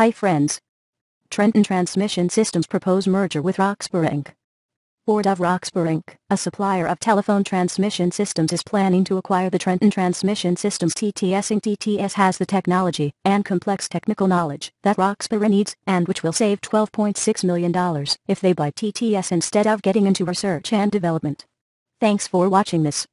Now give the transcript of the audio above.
Hi friends. Trenton Transmission Systems propose merger with Roxburgh Inc. Board of Roxburgh Inc., a supplier of telephone transmission systems, is planning to acquire the Trenton Transmission Systems TTS Inc. TTS has the technology and complex technical knowledge that Roxburgh needs, and which will save $12.6 million if they buy TTS instead of getting into research and development. Thanks for watching this.